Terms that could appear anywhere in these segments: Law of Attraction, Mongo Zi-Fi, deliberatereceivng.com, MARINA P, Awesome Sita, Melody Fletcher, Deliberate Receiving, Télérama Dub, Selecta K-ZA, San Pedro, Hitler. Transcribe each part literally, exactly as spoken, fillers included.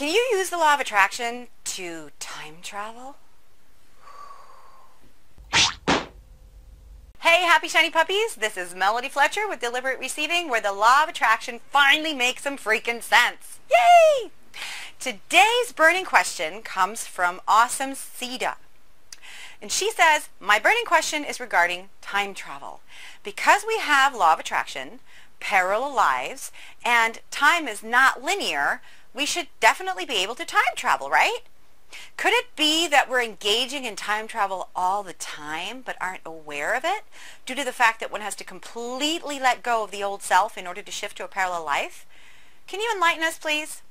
Can you use the law of attraction to time travel? Hey, happy shiny puppies. This is Melody Fletcher with Deliberate Receiving, where the law of attraction finally makes some freaking sense. Yay! Today's burning question comes from Awesome Sita. And she says, my burning question is regarding time travel. Because we have law of attraction, parallel lives, and time is not linear, we should definitely be able to time travel, right? Could it be that we're engaging in time travel all the time but aren't aware of it due to the fact that one has to completely let go of the old self in order to shift to a parallel life? Can you enlighten us, please?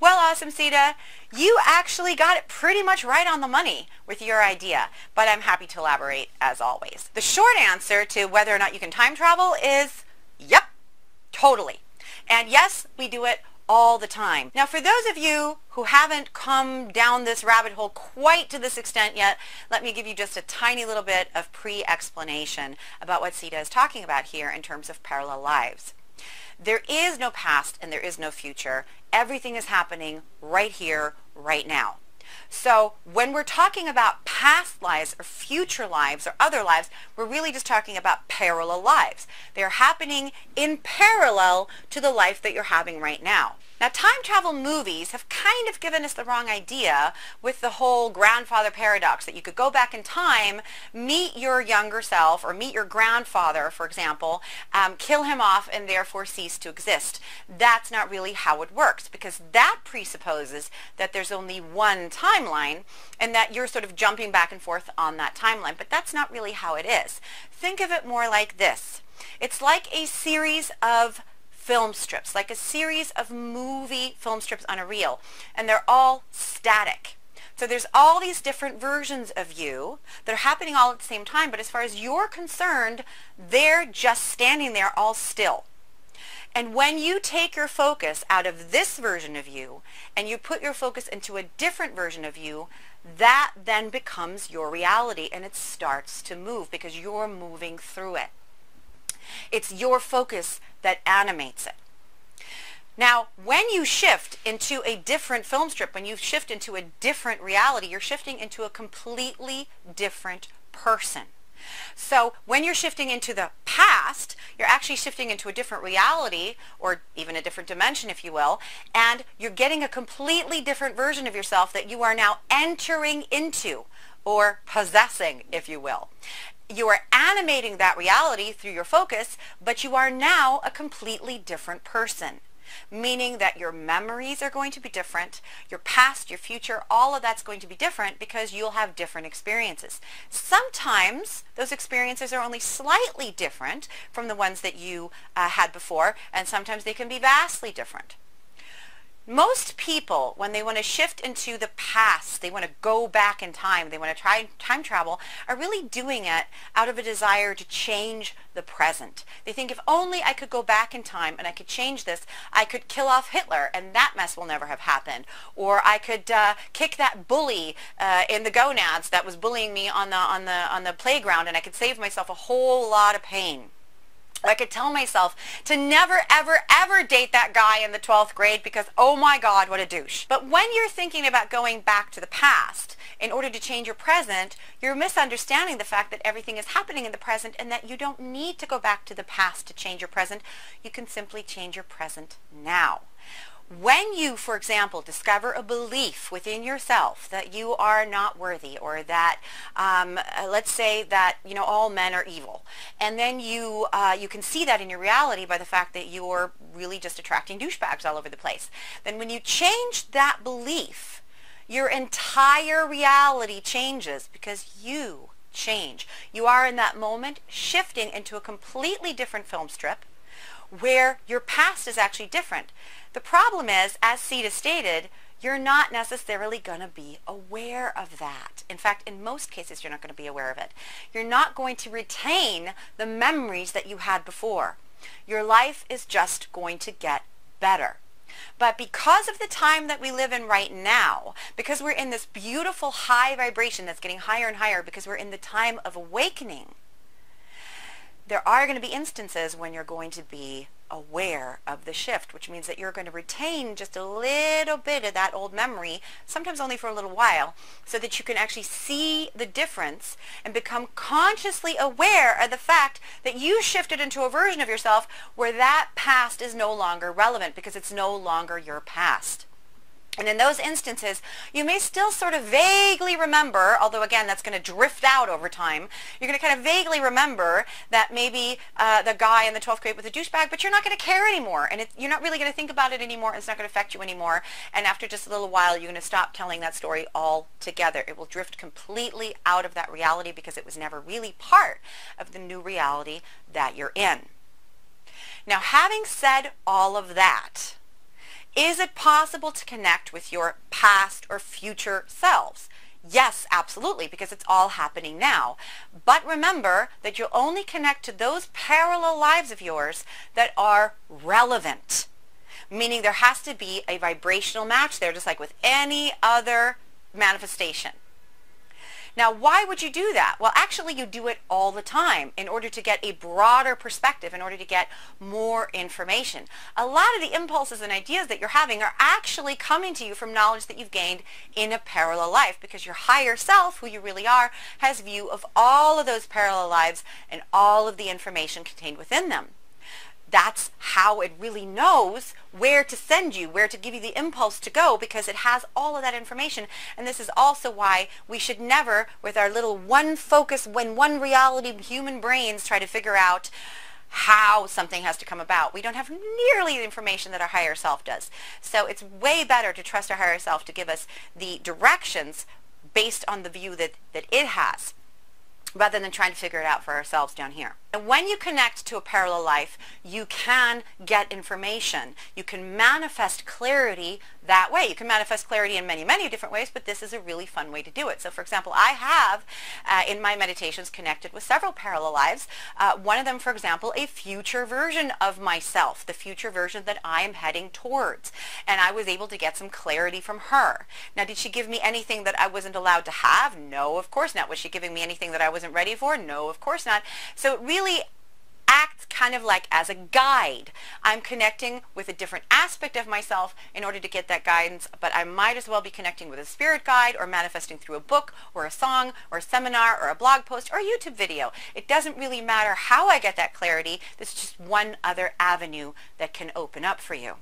Well, Awesome Sita, you actually got it pretty much right on the money with your idea, but I'm happy to elaborate as always. The short answer to whether or not you can time travel is, yep, totally. And yes, we do it all the time. Now, for those of you who haven't come down this rabbit hole quite to this extent yet, let me give you just a tiny little bit of pre-explanation about what Sita is talking about here in terms of parallel lives. There is no past and there is no future. Everything is happening right here, right now. So when we're talking about past lives or future lives or other lives, we're really just talking about parallel lives. They're happening in parallel to the life that you're having right now. Now, time travel movies have kind of given us the wrong idea with the whole grandfather paradox, that you could go back in time, meet your younger self or meet your grandfather, for example, um, kill him off and therefore cease to exist. That's not really how it works, because that presupposes that there's only one timeline and that you're sort of jumping back and forth on that timeline, but that's not really how it is. Think of it more like this. It's like a series of film strips, like a series of movie film strips on a reel, and they're all static. So there's all these different versions of you that are happening all at the same time, but as far as you're concerned, they're just standing there all still. And when you take your focus out of this version of you and you put your focus into a different version of you, that then becomes your reality, and it starts to move because you're moving through it. It's your focus that animates it. Now, when you shift into a different film strip, when you shift into a different reality, you're shifting into a completely different person. So when you're shifting into the past, you're actually shifting into a different reality, or even a different dimension, if you will, and you're getting a completely different version of yourself that you are now entering into, or possessing, if you will. You are animating that reality through your focus, but you are now a completely different person, meaning that your memories are going to be different, your past, your future, all of that's going to be different because you'll have different experiences. Sometimes those experiences are only slightly different from the ones that you uh, had before, and sometimes they can be vastly different. Most people, when they want to shift into the past, they want to go back in time, they want to try time travel, are really doing it out of a desire to change the present. They think, if only I could go back in time and I could change this, I could kill off Hitler and that mess will never have happened. Or I could uh, kick that bully uh, in the gonads that was bullying me on the, on, the, on the playground, and I could save myself a whole lot of pain. I could tell myself to never, ever, ever date that guy in the twelfth grade because, oh my God, what a douche. But when you're thinking about going back to the past in order to change your present, you're misunderstanding the fact that everything is happening in the present and that you don't need to go back to the past to change your present. You can simply change your present now. When you, for example, discover a belief within yourself that you are not worthy, or that, um, let's say that, you know, all men are evil, and then you, uh, you can see that in your reality by the fact that you're really just attracting douchebags all over the place, then when you change that belief, your entire reality changes because you change. You are in that moment shifting into a completely different film strip where your past is actually different. The problem is, as Sita stated, you're not necessarily going to be aware of that. In fact, in most cases, you're not going to be aware of it. You're not going to retain the memories that you had before. Your life is just going to get better. But because of the time that we live in right now, because we're in this beautiful high vibration that's getting higher and higher, because we're in the time of awakening, there are going to be instances when you're going to be aware of the shift, which means that you're going to retain just a little bit of that old memory, sometimes only for a little while, so that you can actually see the difference and become consciously aware of the fact that you shifted into a version of yourself where that past is no longer relevant because it's no longer your past. And in those instances, you may still sort of vaguely remember, although again, that's going to drift out over time. You're going to kind of vaguely remember that maybe uh, the guy in the twelfth grade was a douchebag, but you're not going to care anymore. And it, you're not really going to think about it anymore. And it's not going to affect you anymore. And after just a little while, you're going to stop telling that story altogether. It will drift completely out of that reality because it was never really part of the new reality that you're in. Now, having said all of that, is it possible to connect with your past or future selves? Yes, absolutely, because it's all happening now. But remember that you'll only connect to those parallel lives of yours that are relevant, meaning there has to be a vibrational match there, just like with any other manifestation. Now, why would you do that? Well, actually, you do it all the time in order to get a broader perspective, in order to get more information. A lot of the impulses and ideas that you're having are actually coming to you from knowledge that you've gained in a parallel life, because your higher self, who you really are, has a view of all of those parallel lives and all of the information contained within them. That's how it really knows where to send you, where to give you the impulse to go, because it has all of that information. And this is also why we should never, with our little one focus, when one reality human brains, try to figure out how something has to come about. We don't have nearly the information that our higher self does. So it's way better to trust our higher self to give us the directions based on the view that, that it has, rather than trying to figure it out for ourselves down here. And when you connect to a parallel life, you can get information. You can manifest clarity that way. You can manifest clarity in many, many different ways, but this is a really fun way to do it. So for example, I have uh, in my meditations connected with several parallel lives. Uh, one of them, for example, a future version of myself, the future version that I am heading towards. And I was able to get some clarity from her. Now, did she give me anything that I wasn't allowed to have? No, of course not. Was she giving me anything that I was ready for? No, of course not. So it really acts kind of like as a guide. I'm connecting with a different aspect of myself in order to get that guidance, but I might as well be connecting with a spirit guide or manifesting through a book or a song or a seminar or a blog post or a YouTube video. It doesn't really matter how I get that clarity. There's just one other avenue that can open up for you.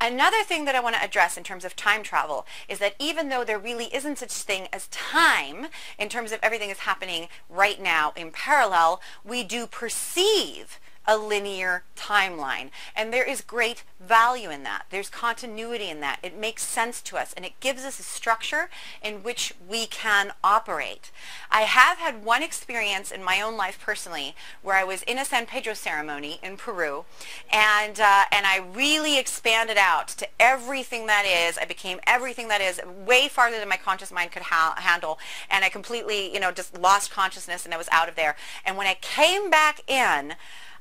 Another thing that I want to address in terms of time travel is that even though there really isn't such thing as time in terms of everything that's happening right now in parallel, we do perceive a linear timeline, and there is great value in that. There's continuity in that. It makes sense to us, and it gives us a structure in which we can operate. I have had one experience in my own life personally where I was in a San Pedro ceremony in Peru, and uh, and I really expanded out to everything that is. I became everything that is, way farther than my conscious mind could ha handle, and I completely, you know, just lost consciousness, and I was out of there. And when I came back in,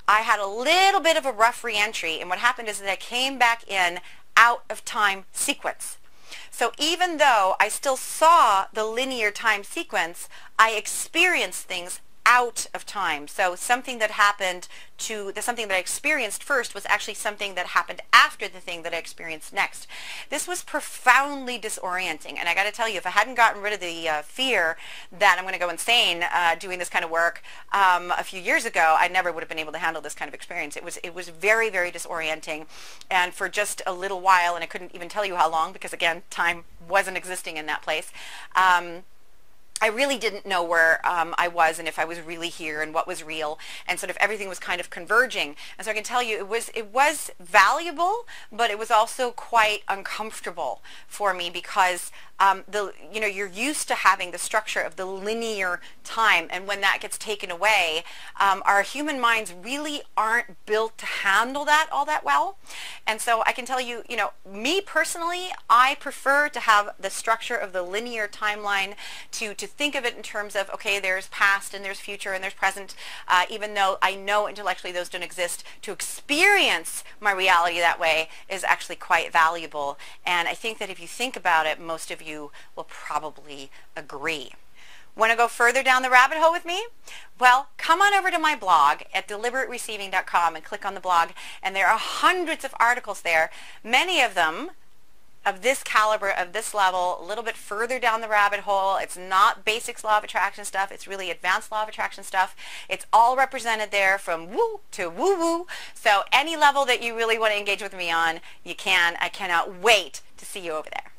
I had a little bit of a rough re-entry, and what happened is that I came back in out of time sequence. So even though I still saw the linear time sequence, I experienced things out of time. So something that happened to, the, something that I experienced first was actually something that happened after the thing that I experienced next. This was profoundly disorienting, and I got to tell you, if I hadn't gotten rid of the uh, fear that I'm going to go insane uh, doing this kind of work um, a few years ago, I never would have been able to handle this kind of experience. It was, it was very, very disorienting, and for just a little while, and I couldn't even tell you how long, because again, time wasn't existing in that place. Um, I really didn't know where um, I was, and if I was really here, and what was real, and sort of everything was kind of converging. And so I can tell you, it was it was valuable, but it was also quite uncomfortable for me, because um, the you know you're used to having the structure of the linear time, and when that gets taken away, um, our human minds really aren't built to handle that all that well. And so I can tell you, you know, me personally, I prefer to have the structure of the linear timeline to to think of it in terms of, okay, there's past and there's future and there's present, uh, even though I know intellectually those don't exist. To experience my reality that way is actually quite valuable, and I think that if you think about it, most of you will probably agree. Want to go further down the rabbit hole with me? Well, come on over to my blog at deliberate receiving dot com and click on the blog, and there are hundreds of articles there, many of them of this caliber, of this level, a little bit further down the rabbit hole. It's not basics law of attraction stuff, it's really advanced law of attraction stuff. It's all represented there from woo to woo woo. So any level that you really want to engage with me on, you can. I cannot wait to see you over there.